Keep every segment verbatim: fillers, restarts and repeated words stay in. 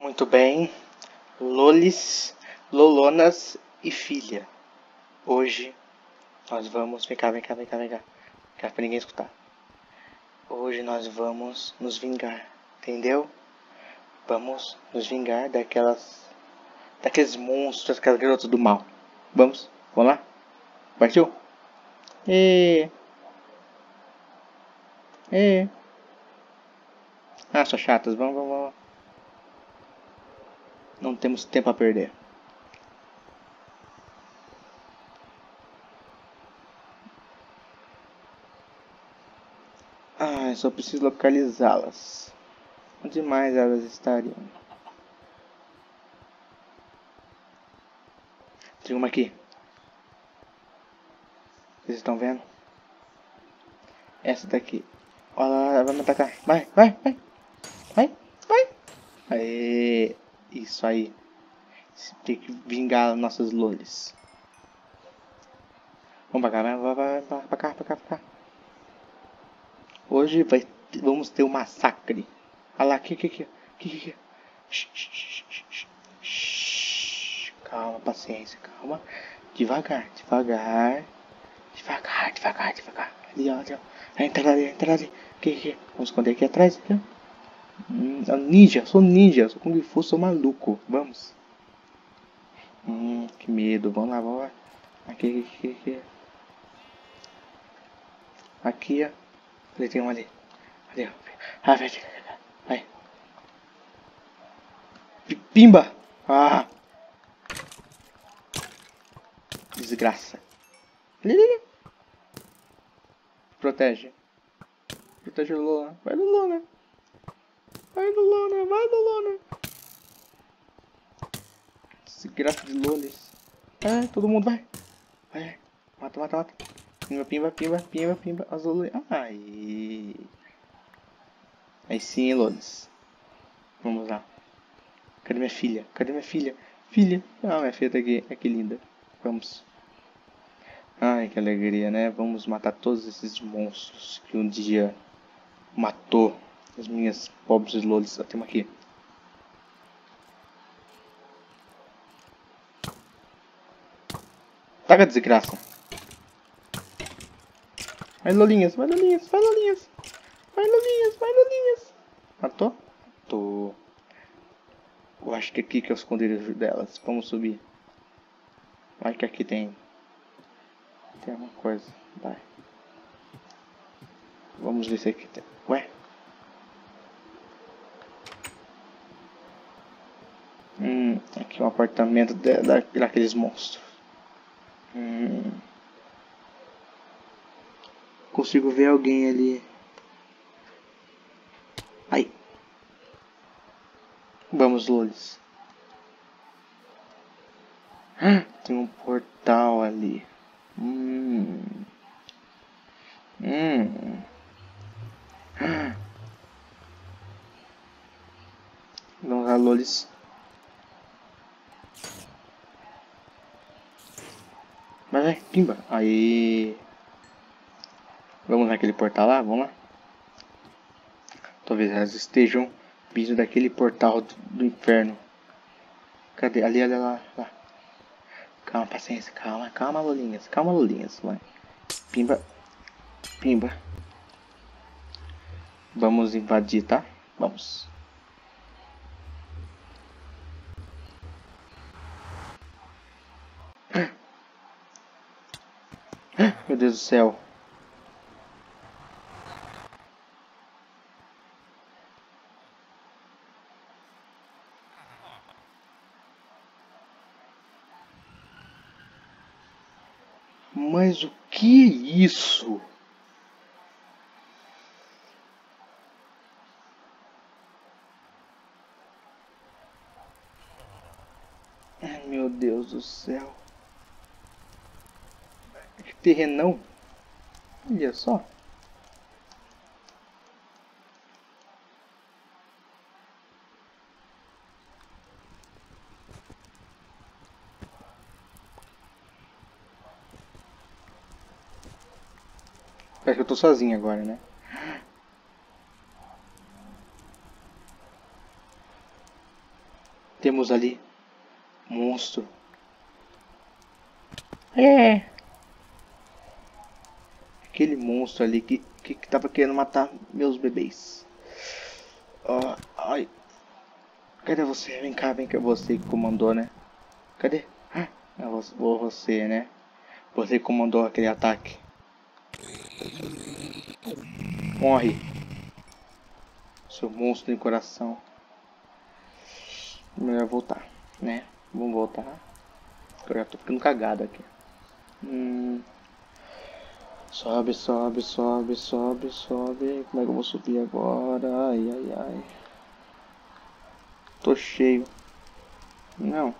Muito bem, lolis, lolonas e filha. Hoje nós vamos... Vem cá, vem cá, vem cá, vem cá. Pra ninguém escutar. Hoje nós vamos nos vingar, entendeu? Vamos nos vingar daquelas... Daqueles monstros, daquelas garotas do mal. Vamos? Vamos lá? Partiu? E... E... Ah, são chatas. Vamos, vamos, vamos. Não temos tempo a perder. Ah, eu só preciso localizá-las. Onde mais elas estariam? Tem uma aqui. Vocês estão vendo? Essa daqui. Olha lá, ela vai me atacar. Vai, vai, vai. Vai, vai. Aê. Isso aí. Tem que vingar nossas lolis. Vamos pra cá, vai, vai, vai, pra cá, pra cá, pra cá. Hoje vai, vamos ter um massacre. Olha lá, aqui, aqui, aqui, aqui, aqui. Calma, paciência, calma. Devagar, devagar. Devagar, devagar, devagar. Ali, ó, ali, ó. Entra ali, entra ali. Aqui, aqui. Vamos esconder aqui atrás, aqui, ó. Hum, ninja, sou ninja, sou Kung Fu, sou maluco. Vamos. Hum, que medo. Vamos lá, vamos lá. Aqui, aqui, aqui. Aqui, ó. Ali tem uma ali. Ali, ó. Ah, vai, vai. Pimba! Ah! Desgraça. Protege. Protege o Lola. Vai no Lola. Vai no Lona, vai no Lona. Desgraça de lolis. Ah, todo mundo vai. Vai. Mata, mata, mata. Pimba, pimba, pimba, pimba, pimba. Azul. Ai. Aí sim, lolis. Vamos lá. Cadê minha filha? Cadê minha filha? Filha. Ah, minha filha tá aqui. Ah, que linda. Vamos. Ai, que alegria, né? Vamos matar todos esses monstros que um dia matou as minhas pobres lolis. Ó, tem uma aqui. Taca, desgraça. Vai, lolinhas, vai, lolinhas, vai, lolinhas. Vai, lolinhas, vai, lolinhas. Matou? Matou. Eu acho que aqui que é o esconderijo delas. Vamos subir. Vai que aqui tem... Tem alguma coisa. Vai. Vamos ver se aqui tem... Ué? Hum, aqui é um apartamento de, da, daqueles monstros. Hum. Consigo ver alguém ali. Aí. Vamos, lolis. Ah, tem um portal ali. Hum. Hum. Ah. Vamos lá, lolis. Mas é, pimba. Aí. Vamos naquele portal lá, vamos lá. Talvez elas estejam vindo daquele portal do, do inferno. Cadê? Ali, olha lá, lá. Calma, paciência, calma, calma, lolinhas, calma, lolinhas, vai. Pimba. Pimba. Vamos invadir, tá? Vamos. Meu Deus do céu. Mas o que é isso? Ai, meu Deus do céu. Terrenão, olha só. Parece que eu tô sozinho agora, né? Temos ali monstro. É. Aquele monstro ali que, que, que tava querendo matar meus bebês. Oh, ai. Cadê você? Vem cá, vem cá. Você que comandou, né? Cadê? Ah, você, né? Você que comandou aquele ataque. Morre. Seu monstro de coração. Melhor voltar, né? Vamos voltar. Eu já tô ficando cagado aqui. Hum. Sobe, sobe, sobe, sobe, sobe. Como é que eu vou subir agora? Ai, ai, ai. Tô cheio. Não.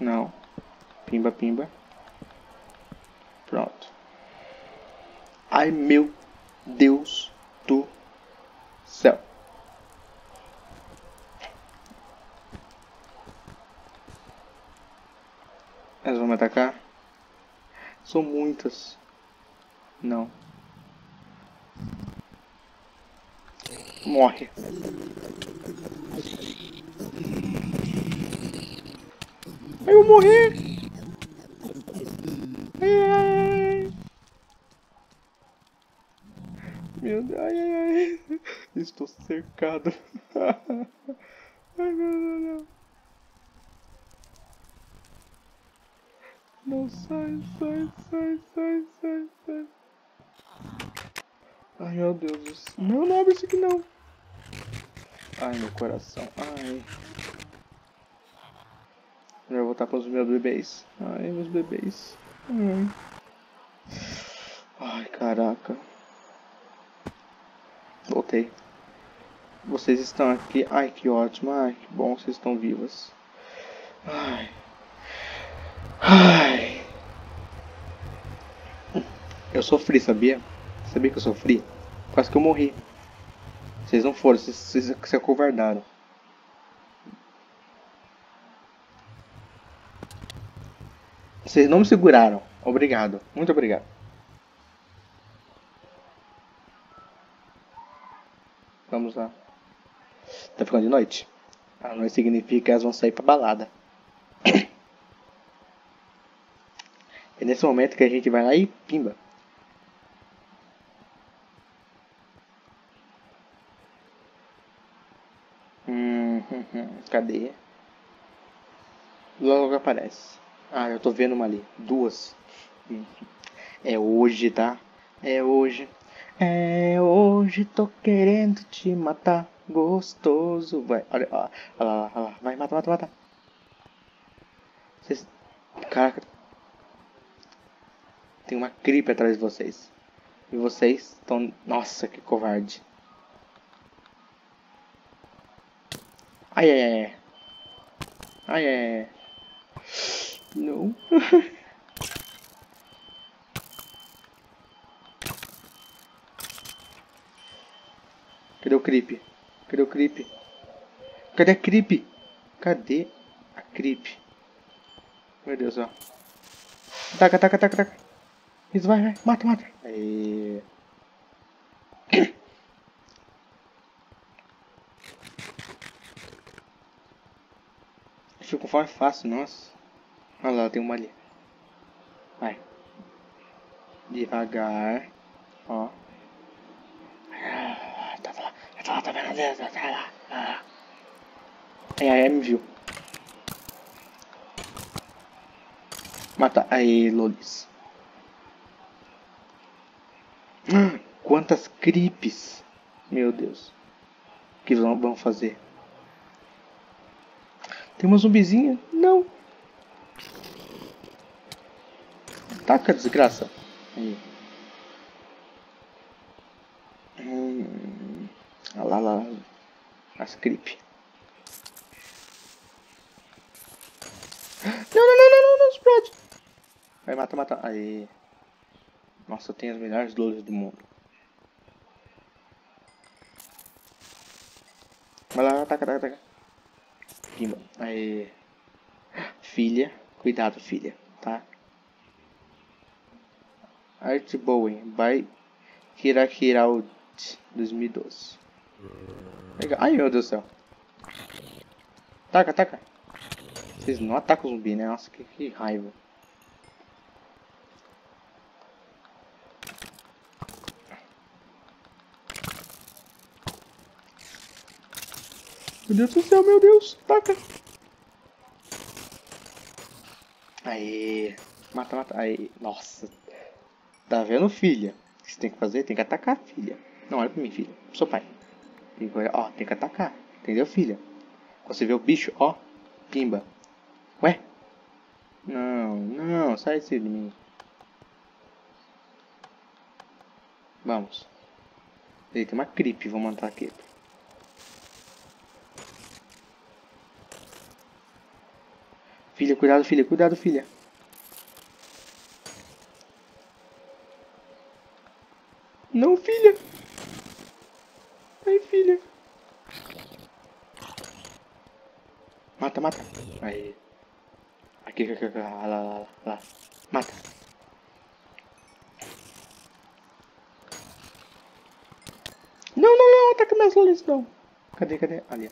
Não. Pimba, pimba. Pronto. Ai, meu Deus do céu. Elas vão me atacar? São muitas. Não. Morre. Eu morri! Ai, ai, meu Deus, ai, ai, ai. Estou cercado. Ai, meu Deus, não. Não, sai, sai, sai, sai, sai, sai. Ai, meu Deus. Não, não abre isso aqui, não. Ai, meu coração, ai. Eu vou voltar para os meus bebês. Ai, meus bebês. Ai, ai, caraca. Voltei. Vocês estão aqui. Ai, que ótimo. Ai, que bom. Vocês estão vivas. Ai. Ai. Eu sofri, sabia? Sabia que eu sofri? Quase que eu morri. Vocês não foram. Vocês, vocês se acovardaram. Vocês não me seguraram. Obrigado. Muito obrigado. Vamos lá. Tá ficando de noite? A noite significa que elas vão sair pra balada. É nesse momento que a gente vai lá e pimba. Hum, hum, hum. Cadê? Logo aparece. Ah, eu tô vendo uma ali. Duas. É hoje, tá? É hoje. É hoje, tô querendo te matar. Gostoso. Vai, olha, olha, olha lá, olha lá. Vai, mata, mata, mata. Vocês... Caraca. Tem uma creep atrás de vocês. E vocês estão... Nossa, que covarde. Ai, ai, ai. Ai, ai, ai. Não. Cadê o creep? Cadê o creep? Cadê a creep? Cadê a creep? Meu Deus, ó. Taca, taca, taca, taca. Isso, vai, vai. Mata, mata. Aê. Ficou com fome fácil, nossa. Olha lá, tem uma ali. Vai. Devagar. Ó. Tá lá, tá lá, tá vendo? Tá lá, tá lá. Aí, aí, me viu. Mata. Aí, lolis. Quantas creeps. Meu Deus. O que vão fazer? Tem uma zumbizinha? Não. Taca, desgraça. Aí. Hum. Olha lá, lá. As creep. Não, não, não, não, não, não, explode. Vai, mata, mata. Aí. Nossa, tem as melhores dores do mundo. Vai lá, ataca, ataca, ataca. Pimba. Aí. Filha. Cuidado, filha. Tá? Art Bowen. By Kirakiraut dois mil e doze. Legal. Ai, meu Deus do céu. Ataca, ataca. Vocês não atacam o zumbi, né? Nossa, que, que raiva. Meu Deus do céu, meu Deus, taca! Aê! Mata, mata, aê! Nossa! Tá vendo, filha? O que você tem que fazer? Tem que atacar, filha! Não, olha pra mim, filha! Sou pai! Tem que, ó, tem que atacar! Entendeu, filha? Quando você vê o bicho, ó! Pimba! Ué! Não, não! Sai desse de mim! Vamos! Ele tem uma creep, vamos matar aqui! Filha, cuidado, filha, cuidado, filha. Não, filha. Ai, filha. Mata, mata. Aí. Aqui, aqui, aqui. Lá, lá, lá, lá. Mata. Não, não, não. Ataca minhas lolis, não. Cadê, cadê? Ali,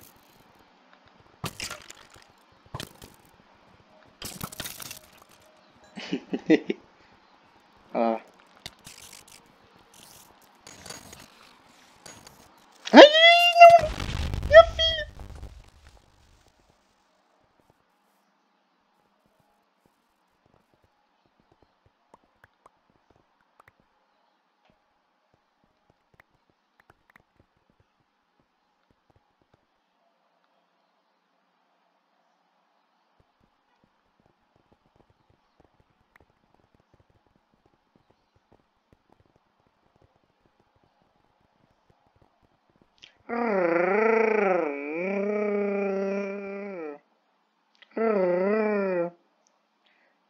ó. ah. Ai, não! Minha filha!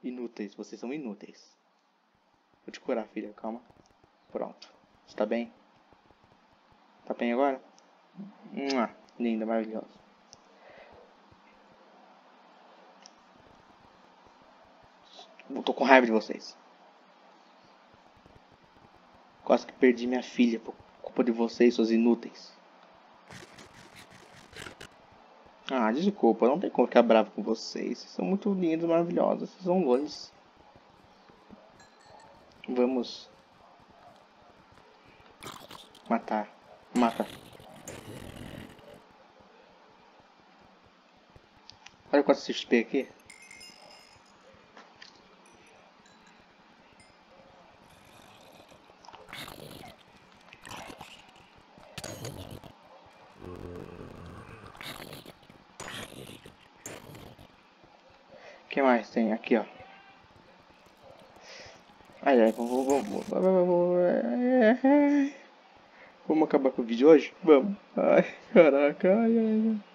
Inúteis, vocês são inúteis. Vou te curar, filha, calma. Pronto, você tá bem? Tá bem agora? Linda, maravilhosa. Eu tô com raiva de vocês. Quase que perdi minha filha por culpa de vocês, seus inúteis. Ah, desculpa, não tem como ficar bravo com vocês. Vocês são muito lindos, maravilhosos. Vocês são lolis. Vamos matar. Mata. Olha quanto X P aqui. O que mais tem aqui, ó? Ai, ai, vamos, vamos, vamos, vamos acabar com o vídeo hoje? Vamos. Ai, caraca, ai, ai, ai.